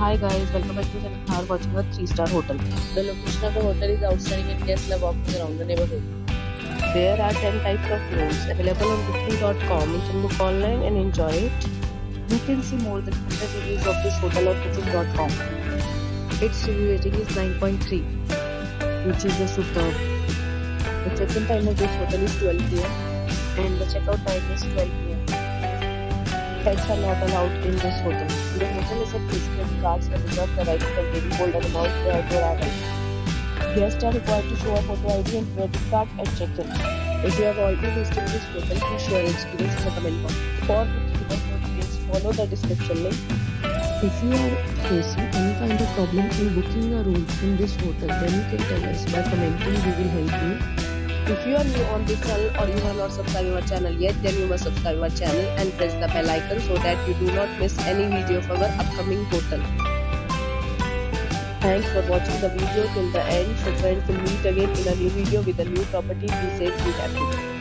Hi guys, welcome back to the channel. We are watching a 3-star hotel. The location of the hotel is outstanding and guests love walking around the neighborhood. There are 10 types of rooms available on booking.com. You can book online and enjoy it. You can see more than 100 reviews of this hotel on booking.com. Its review rating is 9.3, which is a superb. The check-in time of this hotel is 12 PM and the checkout time is 12 PM. Pets are not allowed in this hotel. The hotel is a Christian cards and reserves the right to temporarily hold an amount prior to arrival. Guests are required to show a photo ID and credit card at check-in. If you have already visited this hotel, please share your experience in the comment box. For booking more details, follow the description link. If you are facing any kind of problem in booking your room in this hotel, then you can tell us by commenting. We will help you. If you are new on this channel or you have not subscribed our channel yet, then you must subscribe our channel and press the bell icon so that you do not miss any video of our upcoming hotel. Thanks for watching the video till the end. So friends, we'll meet again in a new video with a new property. Be safe, be happy.